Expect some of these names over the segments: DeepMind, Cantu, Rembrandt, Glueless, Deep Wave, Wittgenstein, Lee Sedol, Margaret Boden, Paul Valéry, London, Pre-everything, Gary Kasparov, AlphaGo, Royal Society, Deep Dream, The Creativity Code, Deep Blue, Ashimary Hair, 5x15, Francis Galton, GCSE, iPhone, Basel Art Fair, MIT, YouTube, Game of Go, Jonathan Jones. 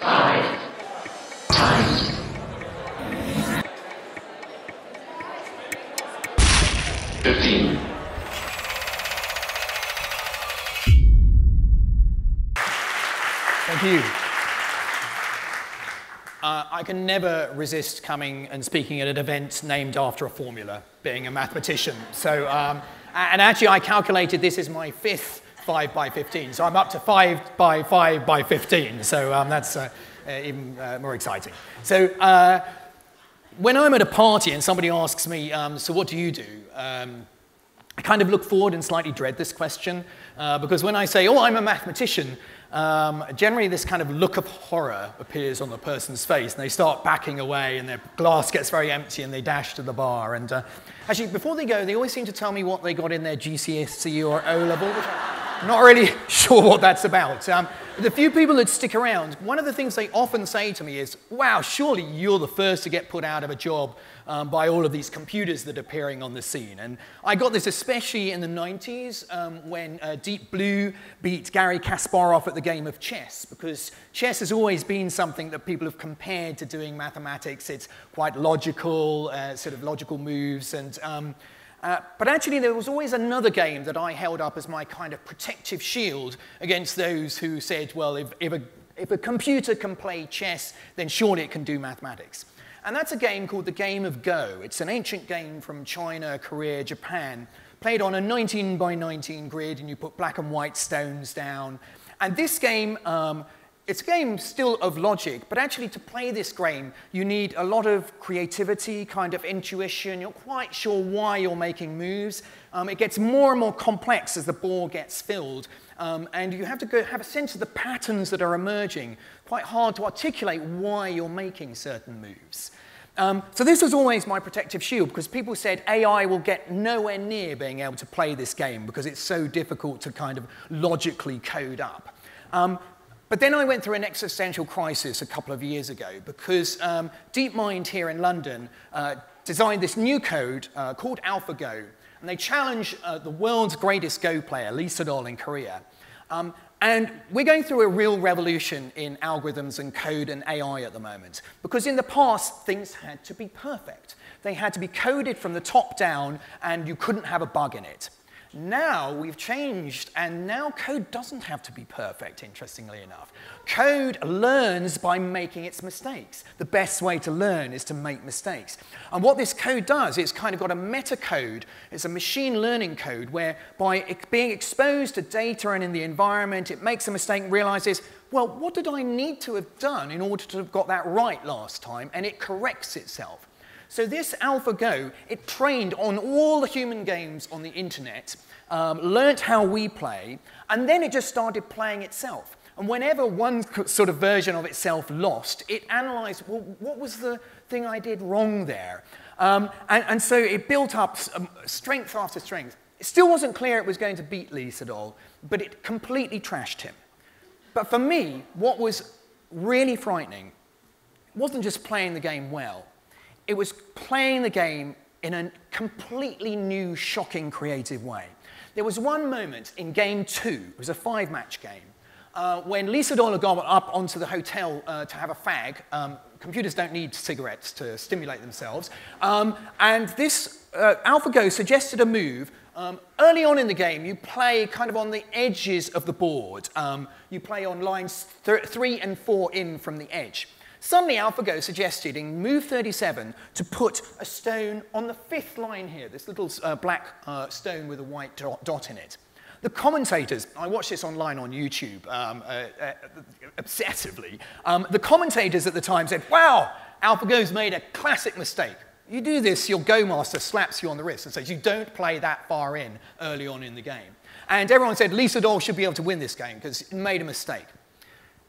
Thank you. I can never resist coming and speaking at an event named after a formula, being a mathematician. So, and actually I calculated this is my fifth 5 by 15, so I'm up to 5 by 5 by 15, so that's even more exciting. So when I'm at a party and somebody asks me, so what do you do? I kind of look forward and slightly dread this question, because when I say, oh, I'm a mathematician, generally this kind of look of horror appears on the person's face and they start backing away and their glass gets very empty and they dash to the bar. And actually before they go, they always seem to tell me what they got in their GCSE or O-level, which I'm not really sure what that's about. The few people that stick around, one of the things they often say to me is, wow, surely you're the first to get put out of a job by all of these computers that are appearing on the scene. And I got this especially in the 90s when Deep Blue beat Gary Kasparov at the game of chess, because chess has always been something that people have compared to doing mathematics. It's quite logical, sort of logical moves. And but actually, there was always another game that I held up as my kind of protective shield against those who said, well, if a computer can play chess, then surely it can do mathematics. And that's a game called the Game of Go. It's an ancient game from China, Korea, Japan, played on a 19 by 19 grid, and you put black and white stones down. And this game, it's a game still of logic, but actually to play this game, you need a lot of creativity, kind of intuition. You're quite sure why you're making moves. It gets more and more complex as the ball gets filled. And you have to go have a sense of the patterns that are emerging. Quite hard to articulate why you're making certain moves. So this was always my protective shield, because people said AI will get nowhere near being able to play this game because it's so difficult to kind of logically code up. But then I went through an existential crisis a couple of years ago, because DeepMind here in London designed this new code called AlphaGo, and they challenge the world's greatest Go player, Lee Sedol in Korea. And we're going through a real revolution in algorithms and code and AI at the moment, because in the past, things had to be perfect. They had to be coded from the top down, and you couldn't have a bug in it. Now we've changed, and now code doesn't have to be perfect, interestingly enough. Code learns by making its mistakes. The best way to learn is to make mistakes. And what this code does, it's kind of got a metacode. It's a machine learning code where by being exposed to data and in the environment, it makes a mistake and realizes, well, what did I need to have done in order to have got that right last time? And it corrects itself. So this AlphaGo, it trained on all the human games on the internet, learnt how we play, and then it just started playing itself. And whenever one sort of version of itself lost, it analysed, well, what was the thing I did wrong there? And so it built up strength after strength. It still wasn't clear it was going to beat Lee Sedol, but it completely trashed him. But for me, what was really frightening wasn't just playing the game well. It was playing the game in a completely new, shocking, creative way. There was one moment in game two, it was a 5-match game, when Lee Sedol got up onto the hotel to have a fag. Computers don't need cigarettes to stimulate themselves. And this AlphaGo suggested a move. Early on in the game, you play kind of on the edges of the board. You play on lines 3 and 4 in from the edge. Suddenly, AlphaGo suggested in move 37 to put a stone on the 5th line here, this little black stone with a white dot in it. The commentators, I watched this online on YouTube obsessively, the commentators at the time said, wow, AlphaGo's made a classic mistake. You do this, your Go master slaps you on the wrist and says, you don't play that far in early on in the game. And everyone said, Lee Sedol should be able to win this game because he made a mistake.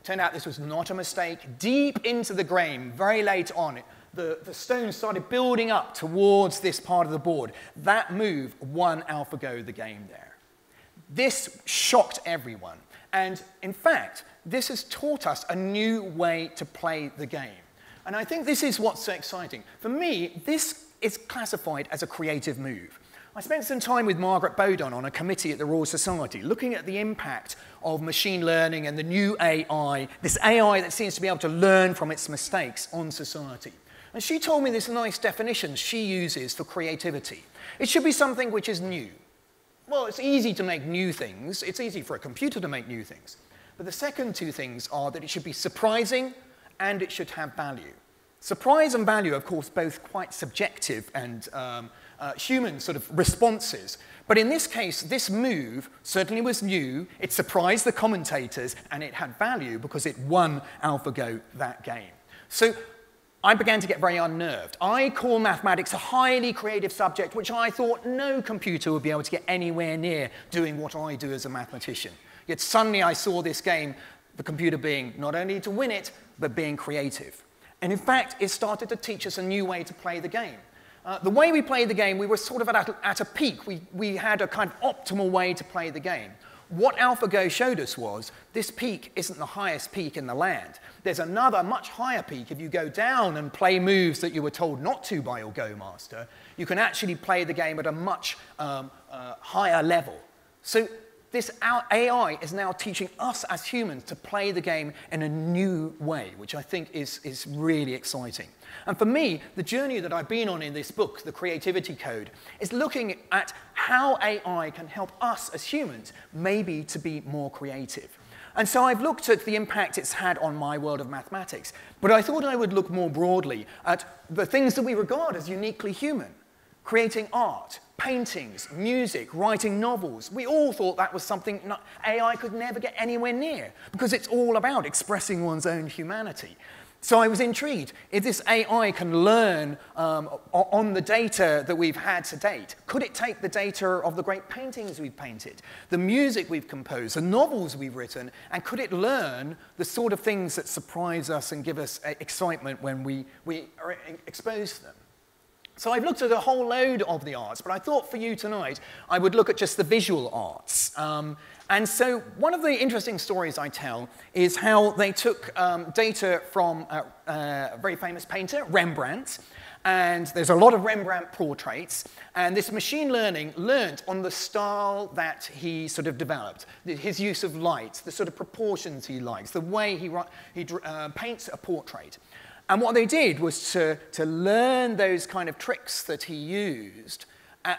Turned out this was not a mistake. Deep into the game, very late on, the stone started building up towards this part of the board. That move won AlphaGo the game there. This shocked everyone. And in fact, this has taught us a new way to play the game. And I think this is what's so exciting. For me, this is classified as a creative move. I spent some time with Margaret Boden on a committee at the Royal Society looking at the impact of machine learning and the new AI, this AI that seems to be able to learn from its mistakes, on society. And she told me this nice definition she uses for creativity. It should be something which is new. Well, it's easy to make new things. It's easy for a computer to make new things. But the second two things are that it should be surprising and it should have value. Surprise and value, of course, both quite subjective and human sort of responses. But in this case, this move certainly was new, it surprised the commentators, and it had value because it won AlphaGo that game. So I began to get very unnerved. I call mathematics a highly creative subject, which I thought no computer would be able to get anywhere near doing what I do as a mathematician. Yet suddenly I saw this game, the computer being not only to win it, but being creative. And in fact, it started to teach us a new way to play the game. The way we played the game, we were sort of at a peak. We had a kind of optimal way to play the game. What AlphaGo showed us was, this peak isn't the highest peak in the land. There's another much higher peak. If you go down and play moves that you were told not to by your Go master, you can actually play the game at a much higher level. So this AI is now teaching us as humans to play the game in a new way, which I think is really exciting. And for me, the journey that I've been on in this book, The Creativity Code, is looking at how AI can help us as humans maybe to be more creative. And so I've looked at the impact it's had on my world of mathematics, but I thought I would look more broadly at the things that we regard as uniquely human. Creating art, paintings, music, writing novels. We all thought that was something AI could never get anywhere near because it's all about expressing one's own humanity. So I was intrigued. If this AI can learn on the data that we've had to date, could it take the data of the great paintings we've painted, the music we've composed, the novels we've written, and could it learn the sort of things that surprise us and give us excitement when we are exposed to them? So I've looked at a whole load of the arts, but I thought for you tonight I would look at just the visual arts. And so one of the interesting stories I tell is how they took data from a very famous painter, Rembrandt, and there's a lot of Rembrandt portraits, and this machine learning learnt on the style that he sort of developed, his use of light, the sort of proportions he likes, the way he paints a portrait. And what they did was to learn those kind of tricks that he used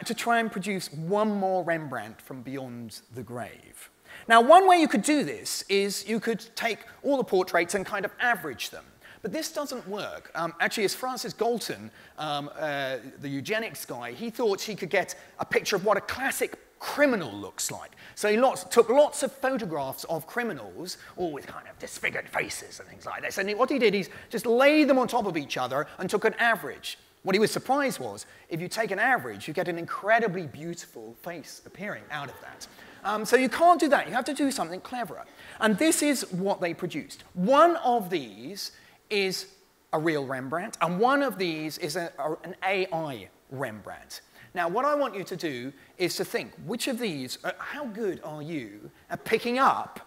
to try and produce one more Rembrandt from beyond the grave. Now, one way you could do this is you could take all the portraits and kind of average them. But this doesn't work. Actually, as Francis Galton, the eugenics guy, he thought he could get a picture of what a classic criminal looks like. So he took lots of photographs of criminals, all with kind of disfigured faces and things like this. And what he did is just laid them on top of each other and took an average. What he was surprised was, if you take an average, you get an incredibly beautiful face appearing out of that. So you can't do that. You have to do something cleverer. And this is what they produced. One of these is a real Rembrandt, and one of these is an AI Rembrandt. Now, what I want you to do is to think, which of these, how good are you at picking up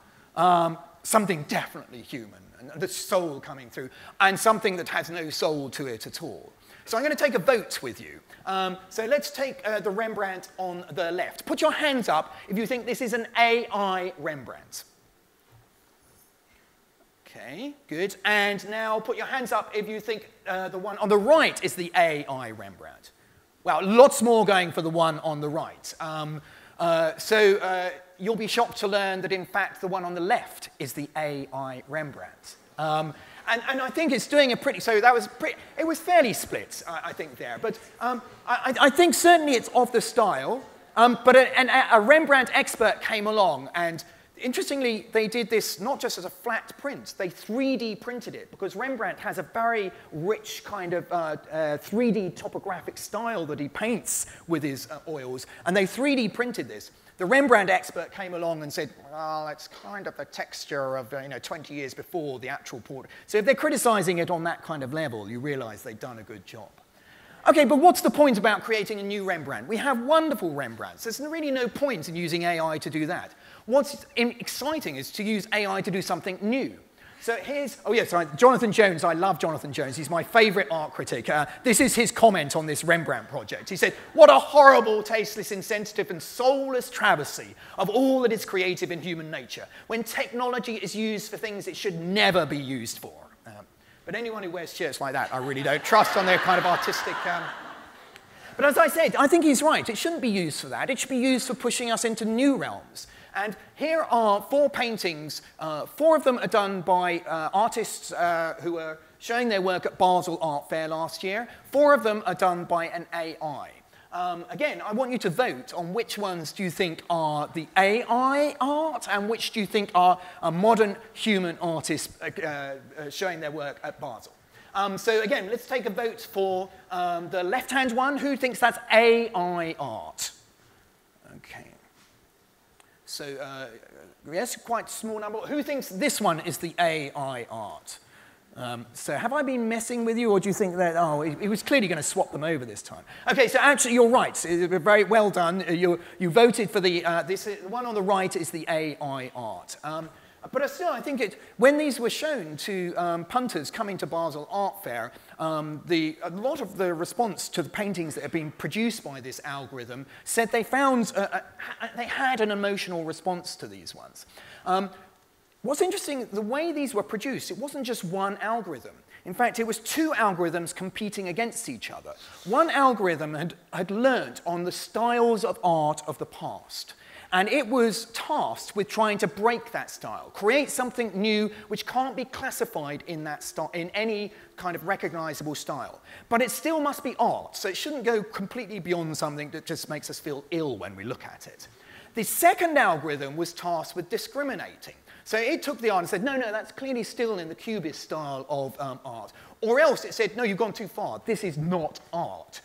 something definitely human, and the soul coming through, and something that has no soul to it at all? So I'm going to take a vote with you. So let's take the Rembrandt on the left. Put your hands up if you think this is an AI Rembrandt. Okay, good. And now put your hands up if you think the one on the right is the AI Rembrandt. Well, lots more going for the one on the right. So you'll be shocked to learn that, in fact, the one on the left is the AI Rembrandt. And I think it's doing a pretty, so that was pretty, it was fairly split, I think, there. But I think certainly it's of the style. But a Rembrandt expert came along, and interestingly, they did this not just as a flat print. They 3D printed it, because Rembrandt has a very rich kind of 3D topographic style that he paints with his oils. And they 3D printed this. The Rembrandt expert came along and said, well, it's kind of the texture of 20 years before the actual portrait. So if they're criticizing it on that kind of level, you realize they've done a good job. OK, but what's the point about creating a new Rembrandt? We have wonderful Rembrandts. There's really no point in using AI to do that. What's exciting is to use AI to do something new. So here's, oh yes, Jonathan Jones, I love Jonathan Jones, he's my favourite art critic. This is his comment on this Rembrandt project. He said, "What a horrible, tasteless, insensitive and soulless travesty of all that is creative in human nature, when technology is used for things it should never be used for." But anyone who wears shirts like that, I really don't trust on their kind of artistic... But as I said, I think he's right, it shouldn't be used for that, it should be used for pushing us into new realms. And here are four paintings, four of them are done by artists who were showing their work at Basel Art Fair last year. Four of them are done by an AI. Again, I want you to vote on which ones do you think are the AI art and which do you think are a modern human artist showing their work at Basel. So again, let's take a vote for the left-hand one. Who thinks that's AI art? Okay. So, yes, quite small number. Who thinks this one is the AI art? So have I been messing with you, or do you think that, oh, it was clearly going to swap them over this time? Okay, so actually you're right. Very well done. You voted for the, the one on the right is the AI art. But still, I think when these were shown to punters coming to Basel Art Fair, a lot of the response to the paintings that have been produced by this algorithm said they found, they had an emotional response to these ones. What's interesting, the way these were produced, it wasn't just one algorithm. In fact, it was two algorithms competing against each other. One algorithm had learnt on the styles of art of the past. And it was tasked with trying to break that style, create something new which can't be classified in that in any kind of recognizable style. But it still must be art, so it shouldn't go completely beyond something that just makes us feel ill when we look at it. The second algorithm was tasked with discriminating. So it took the art and said, no, no, that's clearly still in the Cubist style of art. Or else it said, no, you've gone too far, this is not art.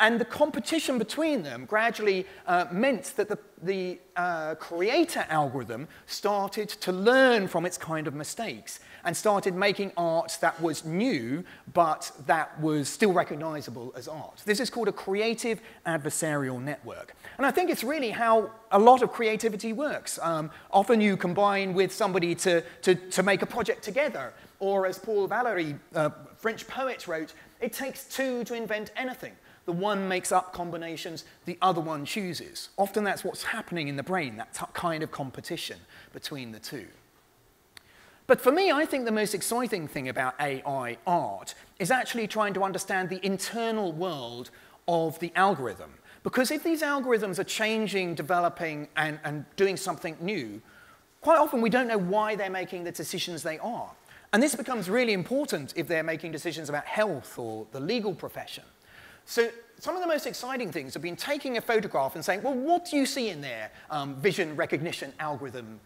And the competition between them gradually meant that the creator algorithm started to learn from its kind of mistakes and started making art that was new, but that was still recognizable as art. This is called a creative adversarial network. And I think it's really how a lot of creativity works. Often you combine with somebody to make a project together, or as Paul Valéry, French poet, wrote, it takes two to invent anything. The one makes up combinations, the other one chooses. Often that's what's happening in the brain, that kind of competition between the two. But for me, I think the most exciting thing about AI art is actually trying to understand the internal world of the algorithm. Because if these algorithms are changing, developing, and doing something new, quite often we don't know why they're making the decisions they are. And this becomes really important if they're making decisions about health or the legal profession. So some of the most exciting things have been taking a photograph and saying, well, what do you see in there, vision recognition algorithm?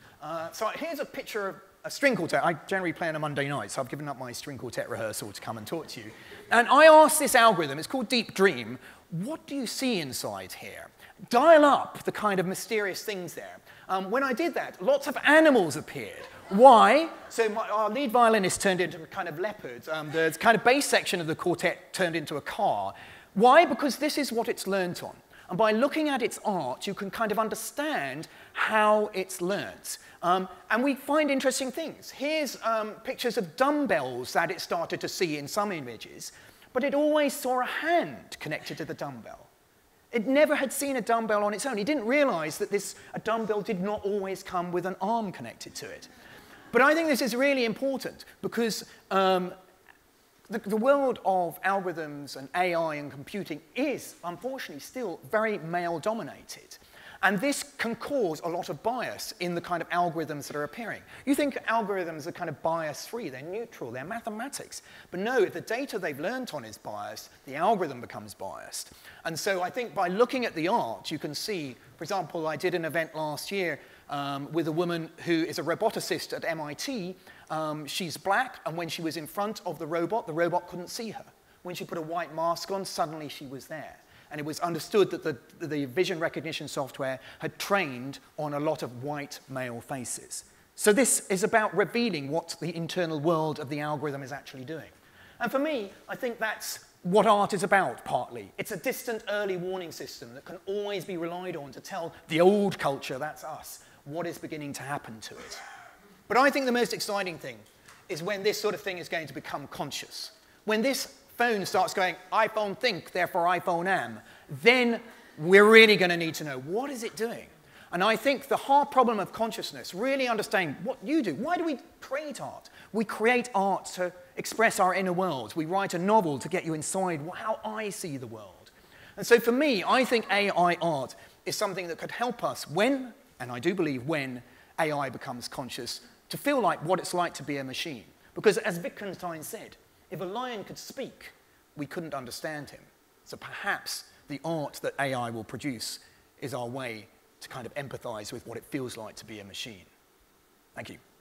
So here's a picture of a string quartet. I generally play on a Monday night, so I've given up my string quartet rehearsal to come and talk to you. And I asked this algorithm, it's called Deep Dream, what do you see inside here? Dial up the kind of mysterious things there. When I did that, lots of animals appeared. Why? So our lead violinist turned into a kind of leopard. The kind of bass section of the quartet turned into a car. Why? Because this is what it's learnt on. And by looking at its art, you can kind of understand how it's learnt. And we find interesting things. Here's pictures of dumbbells that it started to see in some images, but it always saw a hand connected to the dumbbell. It never had seen a dumbbell on its own. It didn't realize that a dumbbell did not always come with an arm connected to it. But I think this is really important because the world of algorithms and AI and computing is, unfortunately, still very male-dominated. And this can cause a lot of bias in the kind of algorithms that are appearing. You think algorithms are kind of bias-free, they're neutral, they're mathematics. But no, if the data they've learnt on is biased, the algorithm becomes biased. And so I think by looking at the art, you can see, for example, I did an event last year with a woman who is a roboticist at MIT. She's black, and when she was in front of the robot couldn't see her. When she put a white mask on, suddenly she was there. And it was understood that the vision recognition software had trained on a lot of white male faces. So this is about revealing what the internal world of the algorithm is actually doing. And for me, I think that's what art is about, partly. It's a distant early warning system that can always be relied on to tell the old culture, that's us, what is beginning to happen to it. But I think the most exciting thing is when this sort of thing is going to become conscious. When this phone starts going, iPhone think, therefore iPhone am, then we're really going to need to know, what is it doing? And I think the hard problem of consciousness, really understanding what you do. Why do we create art? We create art to express our inner world. We write a novel to get you inside how I see the world. And so for me, I think AI art is something that could help us when, and I do believe when, AI becomes conscious, to feel like what it's like to be a machine. Because as Wittgenstein said, if a lion could speak, we couldn't understand him. So perhaps the art that AI will produce is our way to kind of empathize with what it feels like to be a machine. Thank you.